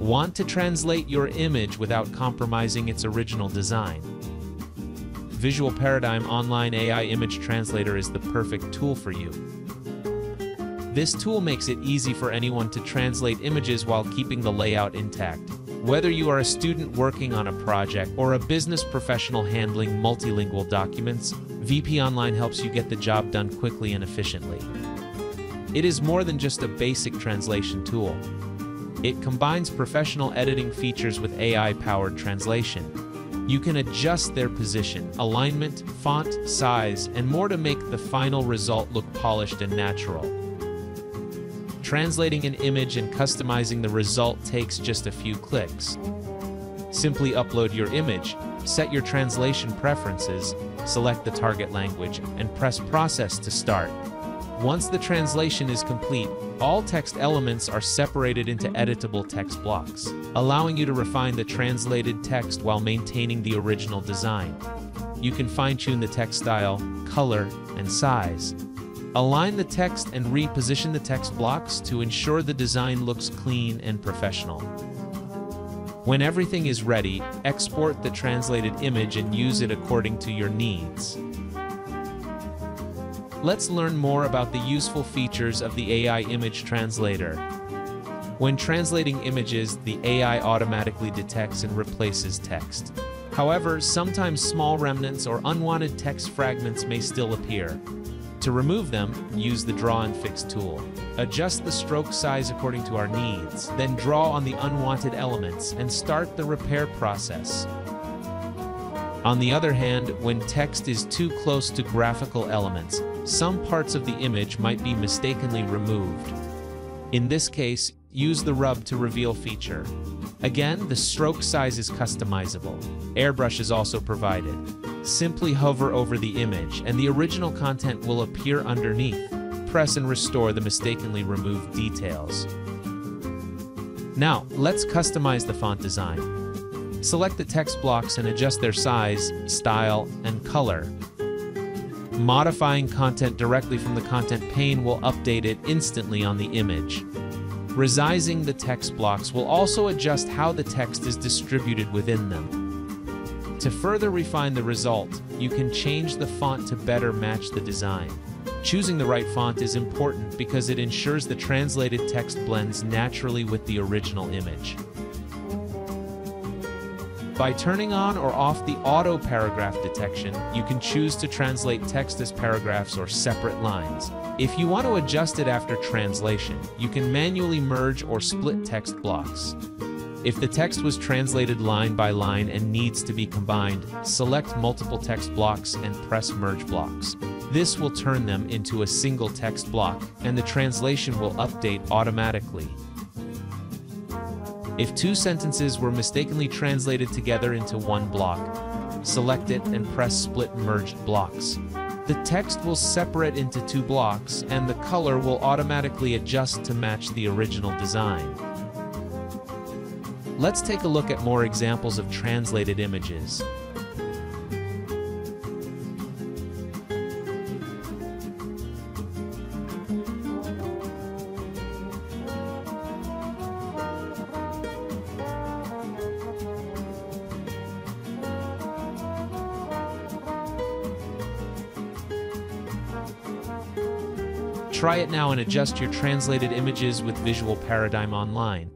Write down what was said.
Want to translate your image without compromising its original design? Visual Paradigm Online AI Image Translator is the perfect tool for you. This tool makes it easy for anyone to translate images while keeping the layout intact. Whether you are a student working on a project or a business professional handling multilingual documents, VP Online helps you get the job done quickly and efficiently. It is more than just a basic translation tool. It combines professional editing features with AI-powered translation. You can adjust their position, alignment, font, size, and more to make the final result look polished and natural. Translating an image and customizing the result takes just a few clicks. Simply upload your image, set your translation preferences, select the target language, and press Process to start. Once the translation is complete, all text elements are separated into editable text blocks, allowing you to refine the translated text while maintaining the original design. You can fine-tune the text style, color, and size. Align the text and reposition the text blocks to ensure the design looks clean and professional. When everything is ready, export the translated image and use it according to your needs. Let's learn more about the useful features of the AI Image Translator. When translating images, the AI automatically detects and replaces text. However, sometimes small remnants or unwanted text fragments may still appear. To remove them, use the Draw and Fix tool. Adjust the stroke size according to our needs, then draw on the unwanted elements and start the repair process. On the other hand, when text is too close to graphical elements, some parts of the image might be mistakenly removed. In this case, use the Rub to Reveal feature. Again, the stroke size is customizable. Airbrush is also provided. Simply hover over the image and the original content will appear underneath. Press and restore the mistakenly removed details. Now, let's customize the font design. Select the text blocks and adjust their size, style, and color. Modifying content directly from the content pane will update it instantly on the image. Resizing the text blocks will also adjust how the text is distributed within them. To further refine the result, you can change the font to better match the design. Choosing the right font is important because it ensures the translated text blends naturally with the original image. By turning on or off the auto paragraph detection, you can choose to translate text as paragraphs or separate lines. If you want to adjust it after translation, you can manually merge or split text blocks. If the text was translated line by line and needs to be combined, select multiple text blocks and press Merge Blocks. This will turn them into a single text block, and the translation will update automatically. If two sentences were mistakenly translated together into one block, select it and press Split Merged Blocks. The text will separate into two blocks, and the color will automatically adjust to match the original design. Let's take a look at more examples of translated images. Try it now and adjust your translated images with Visual Paradigm Online.